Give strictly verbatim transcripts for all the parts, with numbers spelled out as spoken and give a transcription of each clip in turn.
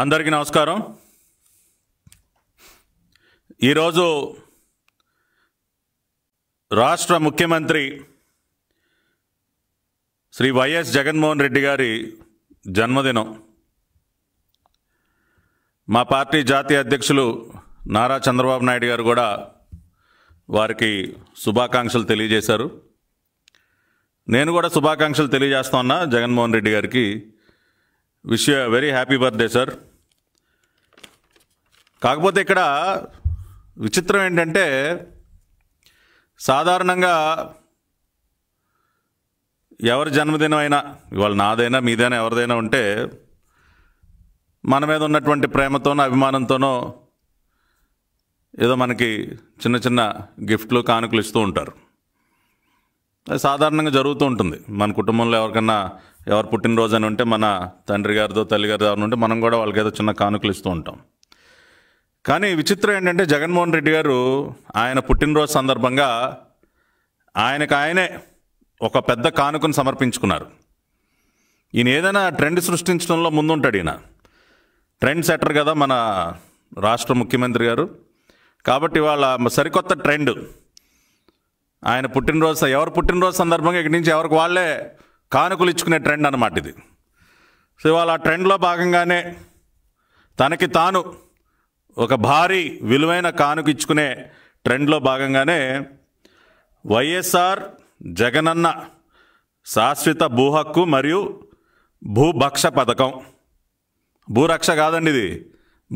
అందరికీ నమస్కారం। ఈ రోజు రాష్ట్ర ముఖ్యమంత్రి శ్రీ వైఎస్ జగన్మోహన్ రెడ్డి గారి జన్మదినం। మా పార్టీ జాతీయ అధ్యక్షులు నారా చంద్రబాబు నాయుడు గారు కూడా వారికి శుభాకాంక్షలు తెలియజేశారు। నేను కూడా శుభాకాంక్షలు తెలియజేస్తున్నా జగన్మోహన్ రెడ్డి గారికి। Wish you very happy birthday sir. కాకపోతే ఇక్కడ విచిత్రం ఏంటంటే, సాధారణంగా ఎవరి జన్మదినం అయినా, ఇవాళ నాదైనా మీదైనా ఎవరిదైనా ఉంటే, మన మీద ఉన్నటువంటి ప్రేమతోనో అభిమానంతోనో ఏదో మనకి చిన్న చిన్న గిఫ్ట్లు కానుకలు ఇస్తూ ఉంటారు, అది సాధారణంగా జరుగుతూ ఉంటుంది। మన కుటుంబంలో ఎవరికన్నా ఎవరు పుట్టినరోజు అని ఉంటే, మన తండ్రి గారితో తల్లి గారితో ఎవరు ఉంటే మనం కూడా వాళ్ళకేదో చిన్న కానుకలు ఇస్తూ ఉంటాం। కానీ విచిత్రం ఏంటంటే, జగన్మోహన్ రెడ్డి గారు ఆయన పుట్టినరోజు సందర్భంగా ఆయనకు ఆయనే ఒక పెద్ద కానుకను సమర్పించుకున్నారు। ఈయన ఏదైనా ట్రెండ్ సృష్టించడంలో ముందుంటాడు, ఈయన ట్రెండ్ సెటర్ కదా మన రాష్ట్ర ముఖ్యమంత్రి గారు। కాబట్టి వాళ్ళ సరికొత్త ట్రెండ్, ఆయన పుట్టినరోజు ఎవరు పుట్టినరోజు సందర్భంగా ఇక్కడి నుంచి ఎవరికి వాళ్ళే కానుకలు ఇచ్చుకునే ట్రెండ్ అన్నమాట ఇది। సో ఇవాళ ఆ ట్రెండ్లో భాగంగానే తనకి తాను ఒక భారీ విలువైన కానుక ఇచ్చుకునే ట్రెండ్లో భాగంగానే వైఎస్ఆర్ జగనన్న శాశ్వత భూ హక్కు మరియు భూభక్ష పథకం, భూరక్ష కాదండి ఇది,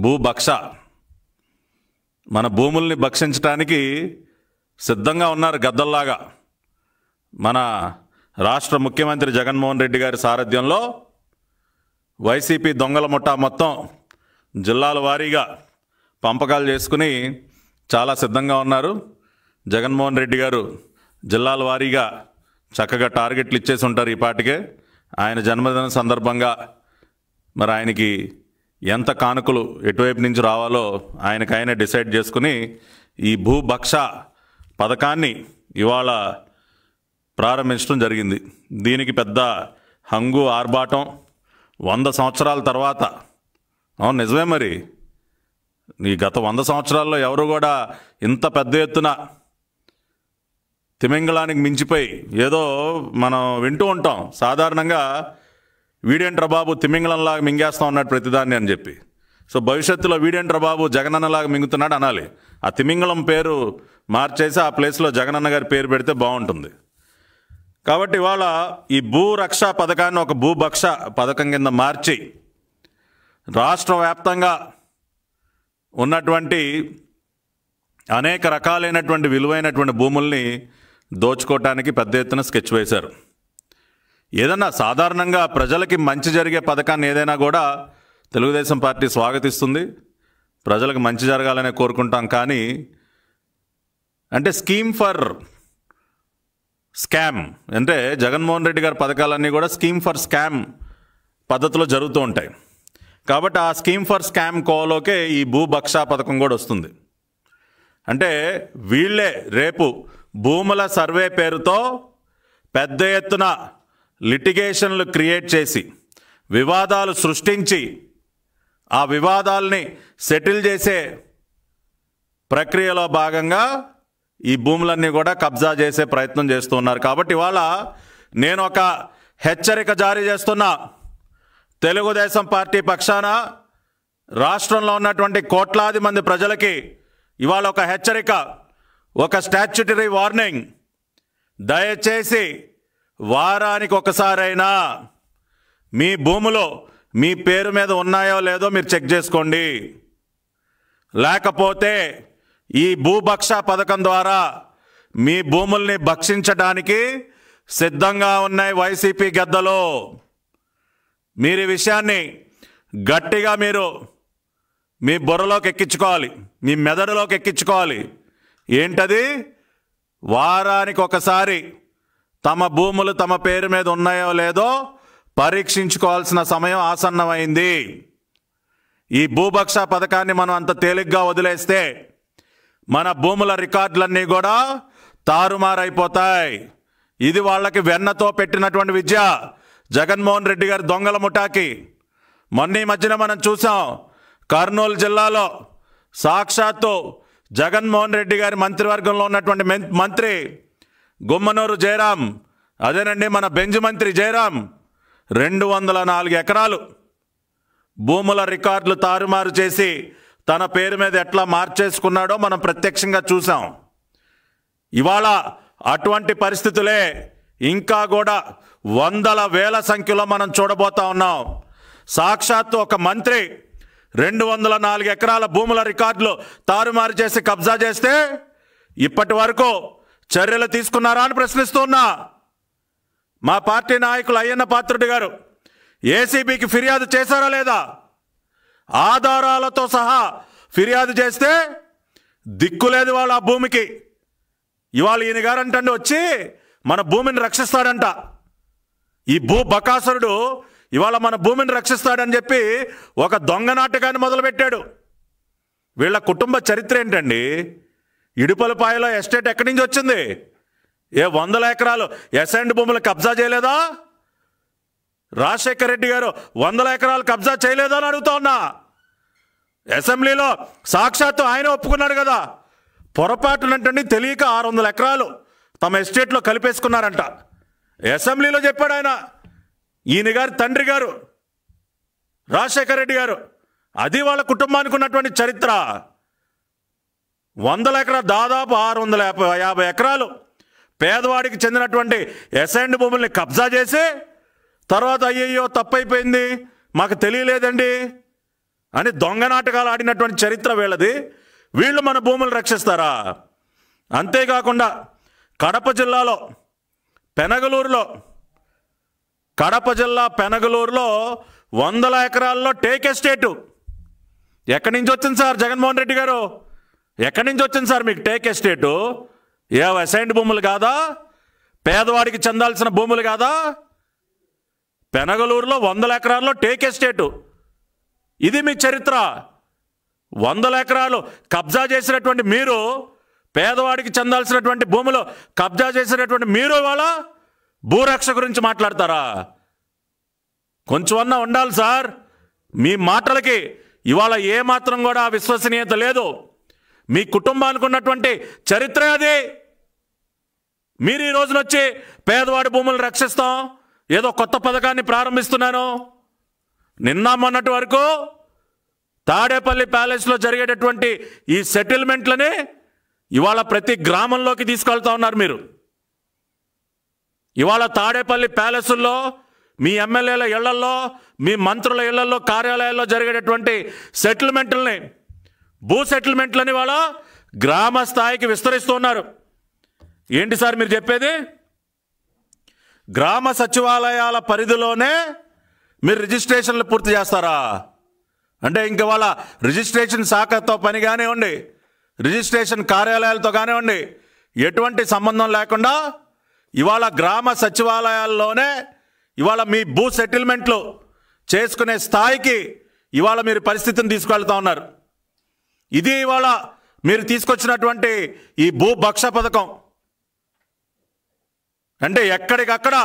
భూభక్ష, మన భూముల్ని భక్షించడానికి సిద్ధంగా ఉన్నారు గద్దల్లాగా మన రాష్ట్ర ముఖ్యమంత్రి జగన్మోహన్ రెడ్డి గారి సారథ్యంలో వైసీపీ దొంగల ముఠా మొత్తం జిల్లాల వారీగా పంపకాలు చేసుకుని చాలా సిద్ధంగా ఉన్నారు। జగన్మోహన్ రెడ్డి గారు జిల్లాల వారీగా చక్కగా టార్గెట్లు ఇచ్చేసి ఉంటారు ఈ పాటికే। ఆయన జన్మదిన సందర్భంగా మరి ఆయనకి ఎంత కానుకలు ఎటువైపు నుంచి రావాలో ఆయనకు ఆయనే డిసైడ్ చేసుకుని ఈ భూభక్ష పథకాన్ని ఇవాళ ప్రారంభించడం జరిగింది। దీనికి పెద్ద హంగు ఆర్భాటం, వంద సంవత్సరాల తర్వాత, అవును నిజమే, మరి ఈ గత వంద సంవత్సరాల్లో ఎవరు కూడా ఇంత పెద్ద ఎత్తున తిమింగళానికి మించిపోయి, ఏదో మనం వింటూ ఉంటాం సాధారణంగా, వీడేంట్రా బాబు తిమింగళంలాగా మింగేస్తా ఉన్నాడు ప్రతిదాన్ని అని చెప్పి। సో భవిష్యత్తులో వీడేంట్రా బాబు జగనన్నలాగా మింగుతున్నాడు అనాలి, ఆ తిమింగళం పేరు మార్చేసి ఆ ప్లేస్లో జగనన్న గారి పేరు పెడితే బాగుంటుంది। కాబట్టి ఇవాళ ఈ భూరక్ష పథకాన్ని ఒక భూభక్ష పథకం కింద మార్చి రాష్ట్ర వ్యాప్తంగా ఉన్నటువంటి అనేక రకాలైనటువంటి విలువైనటువంటి భూముల్ని దోచుకోవటానికి పెద్ద ఎత్తున స్కెచ్ వేశారు। ఏదన్నా సాధారణంగా ప్రజలకి మంచి జరిగే పథకాన్ని ఏదైనా కూడా తెలుగుదేశం పార్టీ స్వాగతిస్తుంది, ప్రజలకు మంచి జరగాలనే కోరుకుంటాం। కానీ అంటే స్కీమ్ ఫర్ స్కామ్, అంటే జగన్మోహన్ రెడ్డి గారి పథకాలన్నీ కూడా స్కీమ్ ఫర్ స్కామ్ పద్ధతిలో జరుగుతూ ఉంటాయి। కాబట్టి ఆ స్కీమ్ ఫర్ స్కామ్ కోలోకే ఈ భూభక్ష పథకం కూడా వస్తుంది। అంటే వీళ్ళే రేపు భూముల సర్వే పేరుతో పెద్ద ఎత్తున లిటిగేషన్లు క్రియేట్ చేసి వివాదాలు సృష్టించి ఆ వివాదాలని సెటిల్ చేసే ప్రక్రియలో భాగంగా ఈ భూములన్నీ కూడా కబ్జా చేసే ప్రయత్నం చేస్తూ ఉన్నారు। కాబట్టి ఇవాళ నేను ఒక హెచ్చరిక జారీ చేస్తున్నా తెలుగుదేశం పార్టీ పక్షాన, రాష్ట్రంలో ఉన్నటువంటి కోట్లాది మంది ప్రజలకి ఇవాళ ఒక హెచ్చరిక, ఒక స్టాట్యూటరీ వార్నింగ్। దయచేసి వారానికి ఒకసారైనా మీ భూములో మీ పేరు మీద ఉన్నాయో లేదో మీరు చెక్ చేసుకోండి, లేకపోతే ఈ భూభక్ష పథకం ద్వారా మీ భూముల్ని భక్షించడానికి సిద్ధంగా ఉన్నాయి వైసీపీ గద్దలు। మీరు ఈ విషయాన్ని గట్టిగా మీరు మీ బుర్రలోకి ఎక్కించుకోవాలి, మీ మెదడులోకి ఎక్కించుకోవాలి। ఏంటది? వారానికి ఒకసారి తమ భూములు తమ పేరు మీద ఉన్నాయో లేదో పరీక్షించుకోవాల్సిన సమయం ఆసన్నమైంది। ఈ భూభక్ష పథకాన్ని మనం అంత తేలిగ్గా వదిలేస్తే మన భూముల రికార్డులన్నీ కూడా తారుమారైపోతాయి। ఇది వాళ్ళకి వెన్నతో పెట్టినటువంటి విద్య, జగన్మోహన్ రెడ్డి గారి దొంగల ముఠాకి మొన్న ఈ మధ్యన మనం చూసాం కర్నూలు జిల్లాలో సాక్షాత్తు జగన్మోహన్ రెడ్డి గారి మంత్రివర్గంలో ఉన్నటువంటి మంత్రి గుమ్మనూరు జయరాం, అదేనండి మన బెంజ్ మంత్రి జయరాం, రెండు వందల నాలుగు ఎకరాలు భూముల రికార్డులు తారుమారు చేసి తన పేరు మీద ఎట్లా మార్చేసుకున్నాడో మనం ప్రత్యక్షంగా చూసాం. ఇవాళ అటువంటి పరిస్థితులే ఇంకా కూడా వందల వేల సంఖ్యలో మనం చూడబోతా ఉన్నాం. సాక్షాత్తు ఒక మంత్రి రెండు వందల నాలుగు ఎకరాల భూముల రికార్డులు తారుమారు చేసి కబ్జా చేస్తే ఇప్పటి వరకు చర్యలు తీసుకున్నారా అని ప్రశ్నిస్తున్నా. మా పార్టీ నాయకులు అయ్యన్న పాత్రుడు గారు ఏసీబీకి ఫిర్యాదు చేశారా లేదా? ఆధారాలతో సహా ఫిర్యాదు చేస్తే దిక్కులేదు వాళ్ళ ఆ భూమికి. ఇవాళ ఈయన గారంటండి వచ్చి మన భూమిని రక్షిస్తాడంట, ఈ భూ బకాసురుడు ఇవాళ మన భూమిని రక్షిస్తాడని చెప్పి ఒక దొంగ నాటకాన్ని మొదలుపెట్టాడు. వీళ్ళ కుటుంబ చరిత్ర ఏంటండి? ఇడుపలపాయలో ఎస్టేట్ ఎక్కడి నుంచి వచ్చింది? ఏ వందల ఎకరాలు ఎసెంట్ భూములు కబ్జా చేయలేదా? రాజశేఖర రెడ్డి గారు వందల ఎకరాలు కబ్జా చేయలేదా అని అడుగుతా ఉన్నా. అసెంబ్లీలో సాక్షాత్తు ఆయన ఒప్పుకున్నాడు కదా, పొరపాటునంటే తెలియక ఆరు వందల ఎకరాలు తమ ఎస్టేట్లో కలిపేసుకున్నారంట. అసెంబ్లీలో చెప్పాడు ఆయన, ఈయన గారు తండ్రి గారు రాజశేఖర రెడ్డి గారు. అది వాళ్ళ కుటుంబానికి ఉన్నటువంటి చరిత్ర. వందల ఎకరాలు దాదాపు ఆరు వందల యాభై ఎకరాలు పేదవాడికి చెందినటువంటి ఎసెంట్ భూముల్ని కబ్జా చేసి తర్వాత అయ్యయ్యో తప్పైపోయింది మాకు తెలియలేదండి అని దొంగ నాటకాలు ఆడినటువంటి చరిత్ర వీళ్ళది. వీళ్ళు మన భూములు రక్షిస్తారా? అంతేకాకుండా కడప జిల్లాలో పెనగలూరులో కడప జిల్లా పెనగలూరులో వందల ఎకరాల్లో టేక్ ఎస్టేటు ఎక్కడి నుంచి వచ్చింది సార్ జగన్మోహన్ రెడ్డి గారు? ఎక్కడి నుంచి వచ్చింది సార్ మీకు టేక్ ఎస్టేటు? ఏ అసైన్డ్ భూములు కాదా? పేదవాడికి చెందాల్సిన భూములు కాదా? పెనగలూరులో వందల ఎకరాల్లో టేక్ ఎస్టేటు, ఇది మీ చరిత్ర. వందల ఎకరాలు కబ్జా చేసినటువంటి మీరు, పేదవాడికి చెందాల్సినటువంటి భూములు కబ్జా చేసినటువంటి మీరు ఇవాళ భూరక్ష గురించి మాట్లాడతారా? కొంచెమన్నా ఉండాలి సార్. మీ మాటలకి ఇవాళ ఏమాత్రం కూడా విశ్వసనీయత లేదు. మీ కుటుంబానికి ఉన్నటువంటి చరిత్ర అది. మీరు ఈ రోజున వచ్చి పేదవాడి భూములు రక్షిస్తాం ఏదో కొత్త పథకాన్ని ప్రారంభిస్తున్నాను. నిన్న మొన్నటి వరకు తాడేపల్లి ప్యాలెస్లో జరిగేటటువంటి ఈ సెటిల్మెంట్లని ఇవాళ ప్రతి గ్రామంలోకి తీసుకెళ్తా ఉన్నారు మీరు. ఇవాళ తాడేపల్లి ప్యాలెసుల్లో మీ ఎమ్మెల్యేల ఇళ్లల్లో మీ మంత్రుల ఇళ్లల్లో కార్యాలయాల్లో జరిగేటటువంటి సెటిల్మెంట్లని భూ సెటిల్మెంట్లని ఇవాళ గ్రామ స్థాయికి విస్తరిస్తూ ఉన్నారు. ఏంటి సార్ మీరు చెప్పేది? గ్రామ సచివాలయాల పరిధిలోనే మీరు రిజిస్ట్రేషన్లు పూర్తి చేస్తారా అంటే ఇంక వాళ్ళ రిజిస్ట్రేషన్ శాఖతో పని కానివ్వండి, రిజిస్ట్రేషన్ కార్యాలయాలతో కానివ్వండి, ఎటువంటి సంబంధం లేకుండా ఇవాళ గ్రామ సచివాలయాల్లోనే ఇవాళ మీ భూ సెటిల్మెంట్లు చేసుకునే స్థాయికి ఇవాళ మీరు పరిస్థితిని తీసుకెళ్తా ఉన్నారు. ఇది ఇవాళ మీరు తీసుకొచ్చినటువంటి ఈ భూ భక్ష పథకం. అంటే ఎక్కడికక్కడ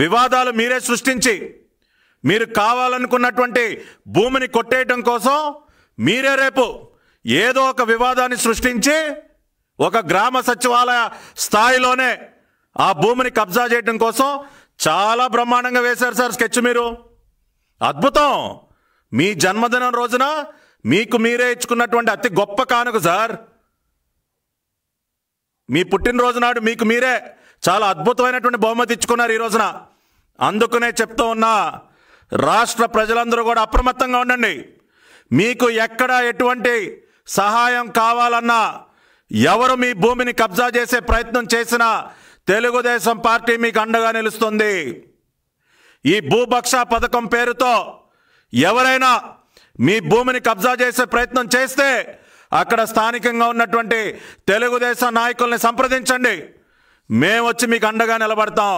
వివాదాలు మీరే సృష్టించి మీరు కావాలనుకున్నటువంటి భూమిని కొట్టేయటం కోసం మీరే రేపు ఏదో ఒక వివాదాన్ని సృష్టించి ఒక గ్రామ సచివాలయ స్థాయిలోనే ఆ భూమిని కబ్జా చేయడం కోసం చాలా బ్రహ్మాండంగా వేశారు సార్ స్కెచ్ మీరు. అద్భుతం. మీ జన్మదినం రోజున మీకు మీరే ఇచ్చుకున్నటువంటి అతి గొప్ప కానుక సార్. మీ పుట్టినరోజు నాడు మీకు మీరే చాలా అద్భుతమైనటువంటి బహుమతి ఇచ్చుకున్నారు ఈ రోజున. అందుకనే చెప్తూ ఉన్నా, రాష్ట్ర ప్రజలందరూ కూడా అప్రమత్తంగా ఉండండి. మీకు ఎక్కడ ఎటువంటి సహాయం కావాలన్నా, ఎవరు మీ భూమిని కబ్జా చేసే ప్రయత్నం చేసినా తెలుగుదేశం పార్టీ మీకు అండగా నిలుస్తుంది. ఈ భూభక్ష పథకం పేరుతో ఎవరైనా మీ భూమిని కబ్జా చేసే ప్రయత్నం చేస్తే అక్కడ స్థానికంగా ఉన్నటువంటి తెలుగుదేశం నాయకుల్ని సంప్రదించండి. మేము వచ్చి మీకు అండగా నిలబడతాం,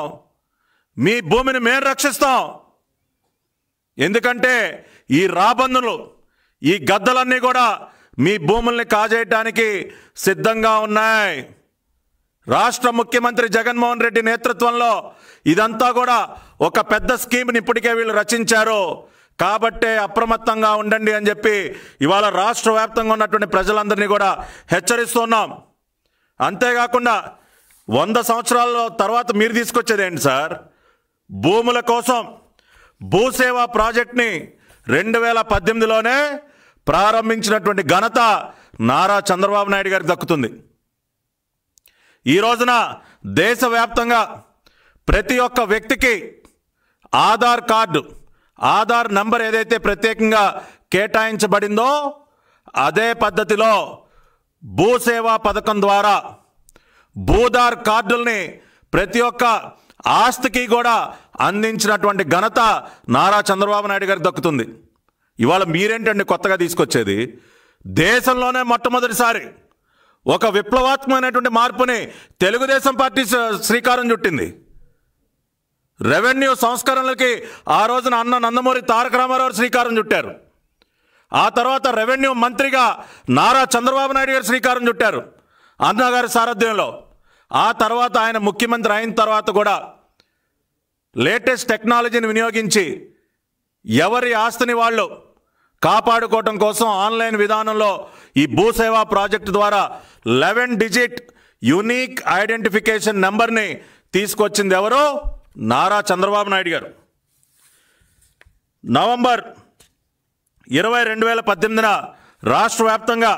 మీ భూమిని మేము రక్షిస్తాం. ఎందుకంటే ఈ రాబందులు ఈ గద్దలన్నీ కూడా మీ భూముల్ని కాజేయటానికి సిద్ధంగా ఉన్నాయి. రాష్ట్ర ముఖ్యమంత్రి జగన్మోహన్ రెడ్డి నేతృత్వంలో ఇదంతా కూడా ఒక పెద్ద స్కీమ్ని ఇప్పటికే వీళ్ళు రచించారు. కాబట్టే అప్రమత్తంగా ఉండండి అని చెప్పి ఇవాల రాష్ట్ర వ్యాప్తంగా ఉన్నటువంటి ప్రజలందరిని కూడా హెచ్చరిస్తున్నాం. అంతే కాకుండా వంద సంవత్సరాల తర్వాత మీరు తీసుకొచ్చేది ఏంటి సార్? భూముల కోసం భూసేవ ప్రాజెక్ట్ ని రెండు వేల పద్దెనిమిది లోనే ప్రారంభించినటువంటి ఘనత నారా చంద్రబాబు నాయుడు గారికి దక్కుతుంది. ఈ రోజున దేశవ్యాప్తంగా ప్రతి ఒక్క వ్యక్తికి ఆధార్ కార్డు ఆధార్ నంబర్ ఏదైతే ప్రత్యేకంగా కేటాయించబడిందో అదే పద్ధతిలో భూసేవా పథకం ద్వారా భూధార్ కార్డుల్ని ప్రతి ఒక్క ఆస్తికి కూడా అందించినటువంటి ఘనత నారా చంద్రబాబు నాయుడు గారికి దక్కుతుంది. ఇవాళ మీరేంటండి కొత్తగా తీసుకొచ్చేది? దేశంలోనే మొట్టమొదటిసారి ఒక విప్లవాత్మకమైనటువంటి మార్పుని తెలుగుదేశం పార్టీ శ్రీకారం చుట్టింది. రెవెన్యూ సంస్కరణలకి ఆ రోజున అన్న నందమూరి తారక రామారావు శ్రీకారం చుట్టారు. ఆ తర్వాత రెవెన్యూ మంత్రిగా నారా చంద్రబాబు నాయుడు గారు శ్రీకారం చుట్టారు అన్నగారి సారథ్యంలో. ఆ తర్వాత ఆయన ముఖ్యమంత్రి అయిన తర్వాత కూడా లేటెస్ట్ టెక్నాలజీని వినియోగించి ఎవరి ఆస్తిని వాళ్ళు కాపాడుకోవటం కోసం ఆన్లైన్ విధానంలో ఈ భూసేవా ప్రాజెక్టు ద్వారా లెవెన్ డిజిట్ యునీక్ ఐడెంటిఫికేషన్ నెంబర్ని తీసుకొచ్చింది ఎవరో? నారా చంద్రబాబు నాయుడు గారు. నవంబర్ ఇరవై రెండు వేల పద్దెనిమిదిన రాష్ట్ర వ్యాప్తంగా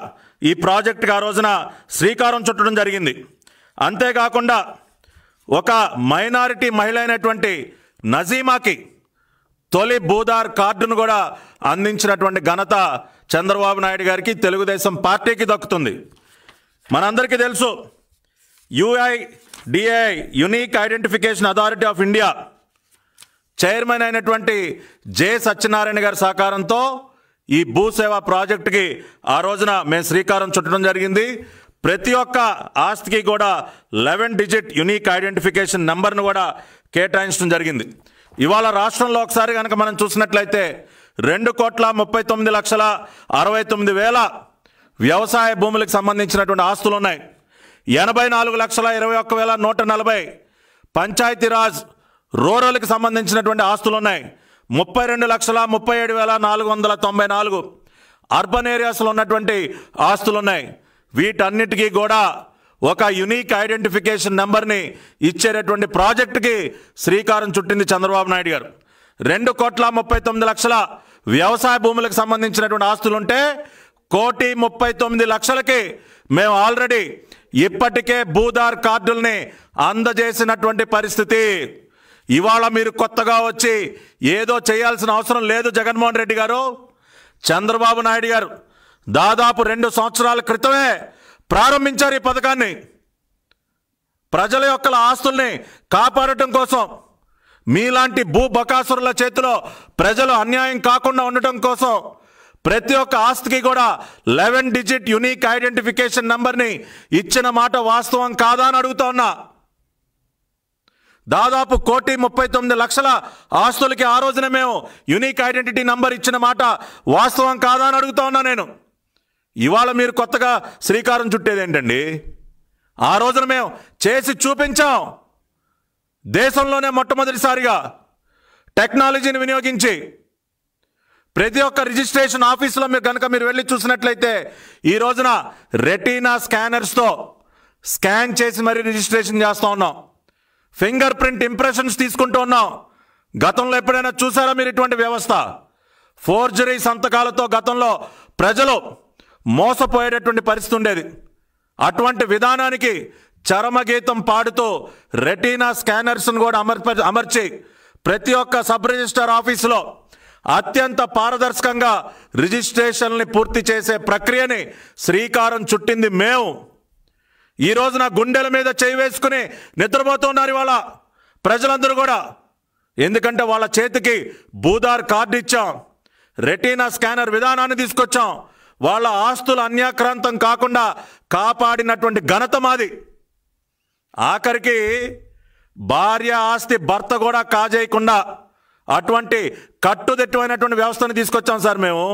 ఈ ప్రాజెక్టుకు ఆ రోజున శ్రీకారం చుట్టడం జరిగింది. అంతేకాకుండా ఒక మైనారిటీ మహిళ అయినటువంటి నజీమాకి తొలి భూధార్ కార్డును కూడా అందించినటువంటి ఘనత చంద్రబాబు నాయుడు గారికి తెలుగుదేశం పార్టీకి దక్కుతుంది. మనందరికీ తెలుసు UIDAI unique identification authority of India chairman అయినటువంటి జె సత్యనారాయణ గారి సహకారంతో ఈ భూసేవ ప్రాజెక్టుకి ఆ రోజున మేము శ్రీకారం చుట్టడం జరిగింది. ప్రతి ఒక్క ఆస్తికి కూడా లెవెన్ డిజిట్ యునీక్ ఐడెంటిఫికేషన్ నెంబర్ను కూడా కేటాయించడం జరిగింది. ఇవాళ రాష్ట్రంలో ఒకసారి కనుక మనం చూసినట్లయితే రెండు కోట్ల ముప్పై తొమ్మిది లక్షల అరవై తొమ్మిది వేల వ్యవసాయ భూములకు సంబంధించినటువంటి ఆస్తులు ఉన్నాయి. ఎనభై నాలుగు లక్షల ఇరవై ఒక్క వేల నూట నలభై పంచాయతీరాజ్ రూరల్కి సంబంధించినటువంటి ఆస్తులు ఉన్నాయి. ముప్పై రెండు లక్షల ముప్పై ఏడు వేల నాలుగు వందల తొంభై నాలుగు అర్బన్ ఏరియాస్లో ఉన్నటువంటి ఆస్తులు ఉన్నాయి. వీటన్నిటికీ కూడా ఒక యునీక్ ఐడెంటిఫికేషన్ నెంబర్ని ఇచ్చేటటువంటి ప్రాజెక్టుకి శ్రీకారం చుట్టింది చంద్రబాబు నాయుడు గారు. రెండు కోట్ల ముప్పై తొమ్మిది లక్షల వ్యవసాయ భూములకు సంబంధించినటువంటి ఆస్తులుంటే కోటి ముప్పై తొమ్మిది లక్షలకి మేము ఆల్రెడీ ఇప్పటికే భూధార్ కార్డుల్ని అందజేసినటువంటి పరిస్థితి. ఇవాళ మీరు కొత్తగా వచ్చి ఏదో చేయాల్సిన అవసరం లేదు జగన్మోహన్ రెడ్డి గారు. చంద్రబాబు నాయుడు గారు దాదాపు రెండు సంవత్సరాల క్రితమే ప్రారంభించారు ఈ పథకాన్ని. ప్రజల యొక్క ఆస్తుల్ని కాపాడటం కోసం, మీలాంటి భూ బకాసురుల చేతిలో ప్రజలు అన్యాయం కాకుండా ఉండటం కోసం ప్రతి ఒక్క ఆస్తికి కూడా లెవెన్ డిజిట్ యునీక్ ఐడెంటిఫికేషన్ నెంబర్ని ఇచ్చిన మాట వాస్తవం కాదా అని అడుగుతా ఉన్నా. దాదాపు కోటి ముప్పై తొమ్మిది లక్షల ఆస్తులకి ఆ రోజున మేము యునీక్ ఐడెంటిటీ నెంబర్ ఇచ్చిన మాట వాస్తవం కాదా అని అడుగుతా ఉన్నా నేను. ఇవాళ మీరు కొత్తగా శ్రీకారం చుట్టేది ఏంటండి? ఆ రోజున మేము చేసి చూపించాం. దేశంలోనే మొట్టమొదటిసారిగా టెక్నాలజీని వినియోగించి ప్రతి ఒక్క రిజిస్ట్రేషన్ ఆఫీసులో మీరు కనుక మీరు వెళ్ళి చూసినట్లయితే ఈ రోజున రెటీనా స్కానర్స్తో స్కాన్ చేసి మరీ రిజిస్ట్రేషన్ చేస్తూ ఉన్నాం. ఫింగర్ ప్రింట్ ఇంప్రెషన్స్ తీసుకుంటూ ఉన్నాం. గతంలో ఎప్పుడైనా చూసారా మీరు ఇటువంటి వ్యవస్థ? ఫోర్జరీ సంతకాలతో గతంలో ప్రజలు మోసపోయేటటువంటి పరిస్థితి ఉండేది. అటువంటి విధానానికి చరమగీతం పాడుతూ రెటీనా స్కానర్స్ను కూడా అమర్ప అమర్చి ప్రతి ఒక్క సబ్ రిజిస్టర్ ఆఫీసులో అత్యంత పారదర్శకంగా రిజిస్ట్రేషన్ని పూర్తి చేసే ప్రక్రియని శ్రీకారం చుట్టింది మేము. ఈ రోజున గుండెల మీద చేయి వేసుకుని నిద్రపోతున్నారు ఇవాళ ప్రజలందరూ కూడా. ఎందుకంటే వాళ్ళ చేతికి భూధార్ కార్డు ఇచ్చాం, రెటీనా స్కానర్ విధానాన్ని తీసుకొచ్చాం, వాళ్ళ ఆస్తులు అన్యాక్రాంతం కాకుండా కాపాడినటువంటి ఘనత మాది. ఆఖరికి భార్య ఆస్తి భర్త కూడా కాజేయకుండా అటువంటి కట్టుదిట్టమైనటువంటి వ్యవస్థను తీసుకొచ్చాం సార్ మేము.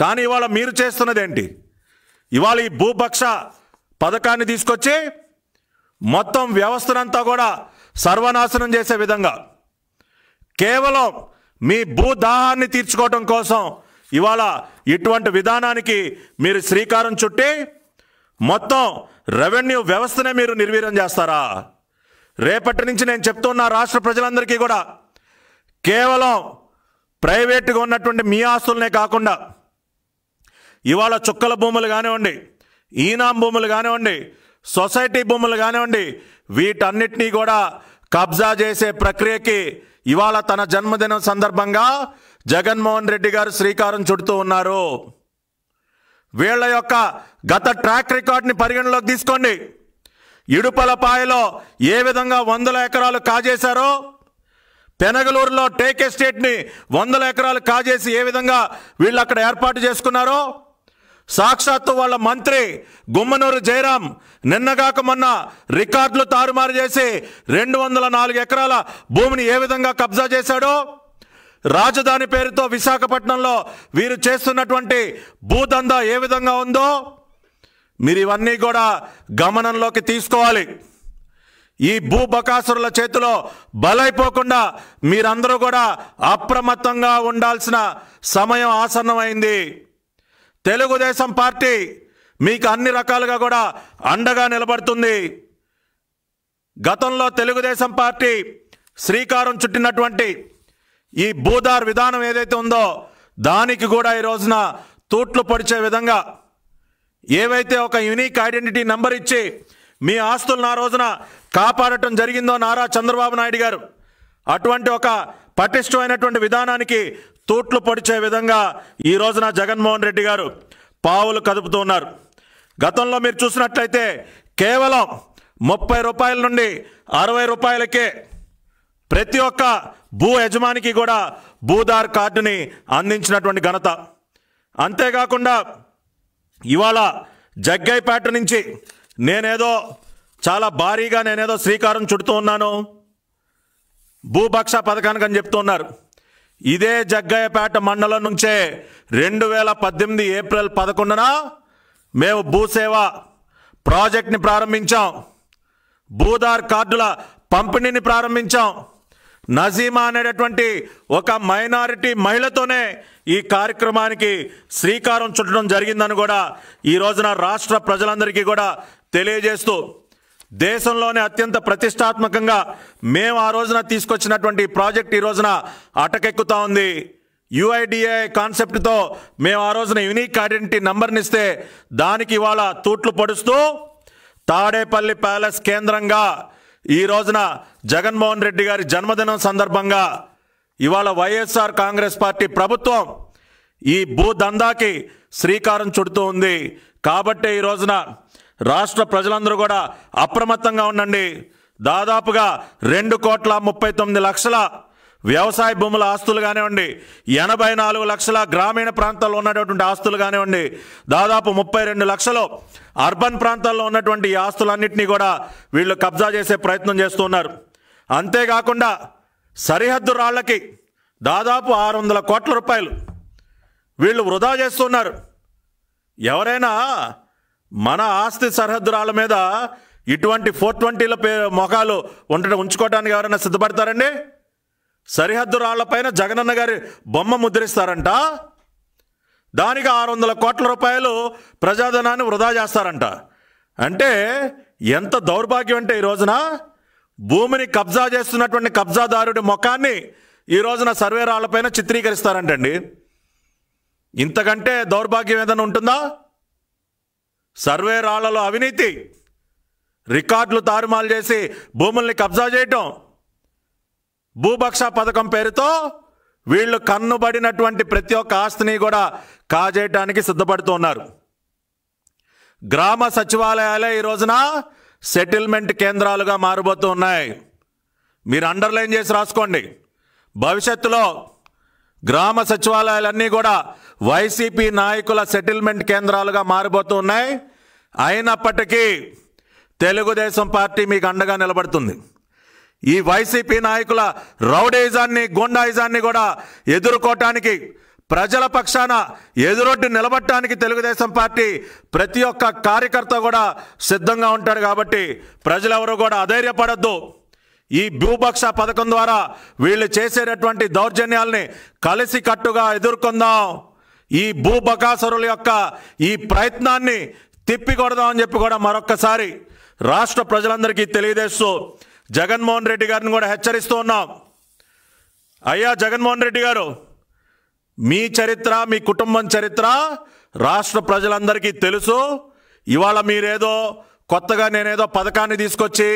కానీ ఇవాళ మీరు చేస్తున్నది ఏంటి? ఇవాళ ఈ భూభక్ష పథకాన్ని తీసుకొచ్చి మొత్తం వ్యవస్థనంతా కూడా సర్వనాశనం చేసే విధంగా కేవలం మీ భూదాహాన్ని తీర్చుకోవడం కోసం ఇవాల ఇటువంటి విధానానికి మీరు శ్రీకారం చుట్టి మొత్తం రెవెన్యూ వ్యవస్థనే మీరు నిర్వీర్యం చేస్తారా? రేపటి నుంచి నేను చెప్తున్నా రాష్ట్ర ప్రజలందరికీ కూడా కేవలం ప్రైవేట్‌గా ఉన్నటువంటి మీ ఆస్తులనే కాకుండా ఇవాల చుక్కల భూములు కానివ్వండి, ఈనాం భూములు కానివ్వండి, సొసైటీ భూములు కానివ్వండి, వీటన్నిటినీ కూడా కబ్జా చేసే ప్రక్రియకి ఇవాల తన జన్మదినం సందర్భంగా జగన్మోహన్ రెడ్డి గారు శ్రీకారం చుడుతూ ఉన్నారు. వీళ్ళ యొక్క గత ట్రాక్ రికార్డ్ని పరిగణలోకి తీసుకోండి. ఇడుపలపాయలో ఏ విధంగా వందల ఎకరాలు కాజేశారో, పెనగలూరులో టేక్ ఎస్టేట్ని వందల ఎకరాలు కాజేసి ఏ విధంగా వీళ్ళు అక్కడ ఏర్పాటు చేసుకున్నారో, సాక్షాత్తు వాళ్ళ మంత్రి గుమ్మనూరు జయరాం నిన్నగాక మొన్న రికార్డులు తారుమారు చేసి రెండు వందల నాలుగు ఎకరాల భూమిని ఏ విధంగా కబ్జా చేశాడో, రాజధాని పేరుతో విశాఖపట్నంలో వీరు చేస్తున్నటువంటి భూదందా ఏ విధంగా ఉందో మీరు ఇవన్నీ కూడా గమనంలోకి తీసుకోవాలి. ఈ భూ బకాసురుల చేతిలో బలైపోకుండా మీరందరూ కూడా అప్రమత్తంగా ఉండాల్సిన సమయం ఆసన్నమైంది. తెలుగుదేశం పార్టీ మీకు అన్ని రకాలుగా కూడా అండగా నిలబడుతుంది. గతంలో తెలుగుదేశం పార్టీ శ్రీకారం చుట్టినటువంటి ఈ భూదార్ విధానం ఏదైతే ఉందో దానికి కూడా ఈ రోజున తూట్లు పొడిచే విధంగా ఏవైతే ఒక యూనిక్ ఐడెంటిటీ నెంబర్ ఇచ్చి మీ ఆస్తులను ఆ రోజున కాపాడటం జరిగిందో నారా చంద్రబాబు నాయుడు గారు, అటువంటి ఒక పటిష్టమైనటువంటి విధానానికి తూట్లు పొడిచే విధంగా ఈ రోజున జగన్మోహన్ రెడ్డి గారు పావులు కదుపుతూ ఉన్నారు. గతంలో మీరు చూసినట్లయితే కేవలం ముప్పై రూపాయల నుండి అరవై రూపాయలకే ప్రతి ఒక్క భూ యజమానికి కూడా భూదార్ కార్డుని అందించినటువంటి ఘనత. అంతేకాకుండా ఇవాళ జగ్గైపేట నుంచి నేనేదో చాలా భారీగా నేనేదో శ్రీకారం చుడుతూ ఉన్నాను భూభక్ష పథకానికి అని చెప్తూ ఉన్నారు. ఇదే జగ్గయ్యపేట మండలం నుంచే రెండు వేల పద్దెనిమిది ఏప్రిల్ పదకొండున మేము భూసేవ ప్రాజెక్ట్ని ప్రారంభించాం. భూదార్ కార్డుల పంపిణీని ప్రారంభించాం. నజీమా అనేటటువంటి ఒక మైనారిటీ మహిళతోనే ఈ కార్యక్రమానికి శ్రీకారం చుట్టడం జరిగిందని కూడా ఈ రోజున రాష్ట్ర ప్రజలందరికీ కూడా తెలియజేస్తూ, దేశంలోనే అత్యంత ప్రతిష్టాత్మకంగా మేము ఆ రోజున తీసుకొచ్చినటువంటి ప్రాజెక్ట్ ఈ రోజున అటకెక్కుతా ఉంది. యూఐడిఏఐ కాన్సెప్ట్తో మేము ఆ రోజున యూనిక్ ఐడెంటిటీ నెంబర్ని ఇస్తే దానికి ఇవాళ తూట్లు పొడుస్తూ తాడేపల్లి ప్యాలెస్ కేంద్రంగా ఈ రోజున జగన్మోహన్ రెడ్డి గారి జన్మదినం సందర్భంగా ఇవాళ వైఎస్ఆర్ కాంగ్రెస్ పార్టీ ప్రభుత్వం ఈ భూదందాకి శ్రీకారం చుడుతూ ఉంది. కాబట్టే ఈ రోజున రాష్ట్ర ప్రజలందరూ కూడా అప్రమత్తంగా ఉండండి. దాదాపుగా రెండు కోట్ల ముప్పై తొమ్మిది లక్షల వ్యవసాయ భూముల ఆస్తులు కానివ్వండి, ఎనభై నాలుగు లక్షల గ్రామీణ ప్రాంతాల్లో ఉన్నటువంటి ఆస్తులు కానివ్వండి, దాదాపు ముప్పై రెండు లక్షలు అర్బన్ ప్రాంతాల్లో ఉన్నటువంటి ఈ ఆస్తులన్నింటినీ కూడా వీళ్ళు కబ్జా చేసే ప్రయత్నం చేస్తూ ఉన్నారు. అంతేకాకుండా సరిహద్దు రాళ్లకి దాదాపు ఆరు వందల కోట్ల రూపాయలు వీళ్ళు వృధా చేస్తూ ఉన్నారు. ఎవరైనా మన ఆస్తి సరిహద్దురాల మీద ఇటువంటి ఫోర్ ట్వంటీల పే మొఖాలు ఉంట ఉంచుకోవడానికి ఎవరైనా సిద్ధపడతారండి? సరిహద్దు రాళ్లపైన జగనన్న గారి బొమ్మ ముద్రిస్తారంట, దానికి ఆరు వందల కోట్ల రూపాయలు ప్రజాధనాన్ని వృధా చేస్తారంట. అంటే ఎంత దౌర్భాగ్యం అంటే ఈ రోజున భూమిని కబ్జా చేస్తున్నటువంటి కబ్జాదారుడి ముఖాన్ని ఈ రోజున సర్వే రాళ్లపైన చిత్రీకరిస్తారంటండి. ఇంతకంటే దౌర్భాగ్యం ఏదైనా ఉంటుందా? సర్వే రాళ్లలో అవినీతి, రికార్డులు తారుమాలు చేసి భూముల్ని కబ్జా చేయటం, భూభక్ష పథకం పేరుతో వీళ్ళు కన్నుబడినటువంటి ప్రతి ఒక్క ఆస్తిని కూడా కాజేయటానికి సిద్ధపడుతూ ఉన్నారు. గ్రామ సచివాలయాలే ఈ రోజున సెటిల్మెంట్ కేంద్రాలుగా మారిపోతూ ఉన్నాయి. మీరు అండర్లైన్ చేసి రాసుకోండి. భవిష్యత్తులో గ్రామ సచివాలయాలన్నీ కూడా వైసీపీ నాయకుల సెటిల్మెంట్ కేంద్రాలుగా మారిపోతూ ఉన్నాయి. అయినప్పటికీ తెలుగుదేశం పార్టీ మీకు అండగా నిలబడుతుంది. ఈ వైసీపీ నాయకుల రౌడీజాన్ని, గోండాయిజాన్ని కూడా ఎదుర్కోవటానికి, ప్రజల పక్షాన ఎదురొడ్డి నిలబడటానికి తెలుగుదేశం పార్టీ ప్రతి ఒక్క కార్యకర్త కూడా సిద్ధంగా ఉంటాడు. కాబట్టి ప్రజలెవరూ కూడా అధైర్యపడద్దు. భూభక్ష పథకం ద్వారా వీళ్ళు చేసేటువంటి దౌర్జన్యాల్ని కలిసి కట్టుగా ఎదుర్కొందాం ఈ భూబకాసరుల యొక్క ఈ ప్రయత్నాన్ని తిప్పికొడదాం అని చెప్పి కూడా మరొకసారి రాష్ట్ర ప్రజలందరికీ తెలియజేస్తూ జగన్ మోహన్ రెడ్డి గారిని కూడా హెచ్చరిస్తూ ఉన్నాం అయ్యా జగన్ మోహన్ రెడ్డి గారు మీ చరిత్ర మీ కుటుంబం చరిత్ర రాష్ట్ర ప్రజలందరికీ తెలుసు ఇవాల మీరేదో కొత్తగా నేనేదో పథకాన్ని తీసుకొచ్చి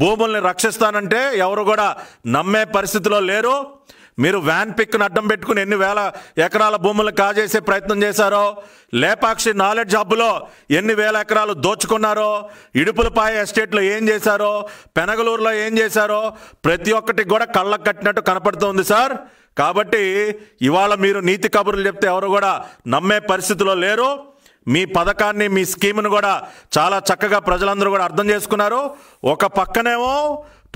భూముల్ని రక్షిస్తానంటే ఎవరు కూడా నమ్మే పరిస్థితిలో లేరు మీరు వ్యాన్ పిక్ను అడ్డం పెట్టుకుని ఎన్ని వేల ఎకరాల భూములను కాజేసే ప్రయత్నం చేశారో లేపాక్షి నాలెడ్జ్ హబ్లో ఎన్ని వేల ఎకరాలు దోచుకున్నారో ఇడుపులపాయ ఎస్టేట్లో ఏం చేశారో పెనగలూరులో ఏం చేశారో ప్రతి ఒక్కటి కూడా కళ్ళకు కట్టినట్టు కనపడుతుంది సార్ కాబట్టి ఇవాళ మీరు నీతి కబుర్లు చెప్తే ఎవరు కూడా నమ్మే పరిస్థితిలో లేరు మీ పథకాన్ని మీ స్కీమ్ను కూడా చాలా చక్కగా ప్రజలందరూ కూడా అర్థం చేసుకున్నారు ఒక పక్కనేమో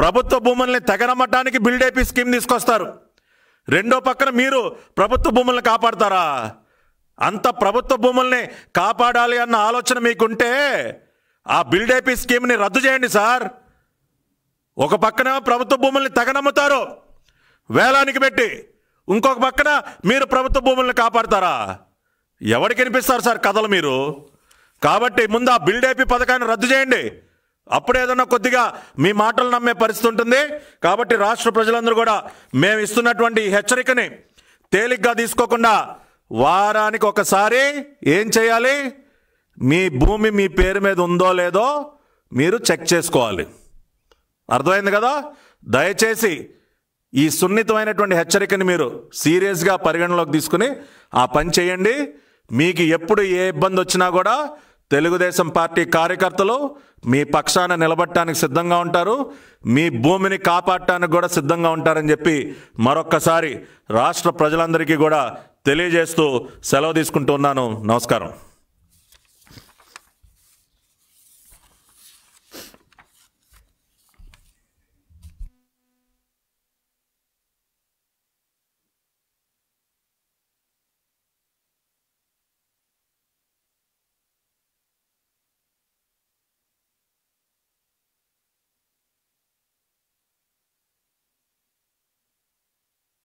ప్రభుత్వ భూముల్ని తెగనమ్మటానికి బిల్డేపీ స్కీమ్ తీసుకొస్తారు రెండో పక్కన మీరు ప్రభుత్వ భూముల్ని కాపాడతారా అంత ప్రభుత్వ భూముల్ని కాపాడాలి అన్న ఆలోచన మీకుంటే ఆ బిల్డేపీ స్కీమ్ని రద్దు చేయండి సార్ ఒక పక్కనేమో ప్రభుత్వ భూముల్ని తెగనమ్ముతారు వేలానికి పెట్టి ఇంకొక పక్కన మీరు ప్రభుత్వ భూముల్ని కాపాడతారా ఎవరికి వినిపిస్తారు సార్ కథలు మీరు కాబట్టి ముందు ఆ బిల్డేపీ పథకాన్ని రద్దు చేయండి అప్పుడు ఏదన్నా కొద్దిగా మీ మాటలు నమ్మే పరిస్థితి ఉంటుంది కాబట్టి రాష్ట్ర ప్రజలందరూ కూడా మేము ఇస్తున్నటువంటి హెచ్చరికని తేలిగ్గా తీసుకోకుండా వారానికి ఒకసారి ఏం చేయాలి మీ భూమి మీ పేరు మీద ఉందో లేదో మీరు చెక్ చేసుకోవాలి అర్థమైంది కదా దయచేసి ఈ సున్నితమైనటువంటి హెచ్చరికని మీరు సీరియస్గా పరిగణలోకి తీసుకుని ఆ పని చేయండి మీకు ఎప్పుడు ఏ ఇబ్బంది వచ్చినా కూడా తెలుగుదేశం పార్టీ కార్యకర్తలు మీ పక్షాన నిలబడటానికి సిద్ధంగా ఉంటారు మీ భూమిని కాపాడటానికి కూడా సిద్ధంగా ఉంటారని చెప్పి మరొక్కసారి రాష్ట్ర ప్రజలందరికీ కూడా తెలియజేస్తూ సెలవు తీసుకుంటున్నాను నమస్కారం।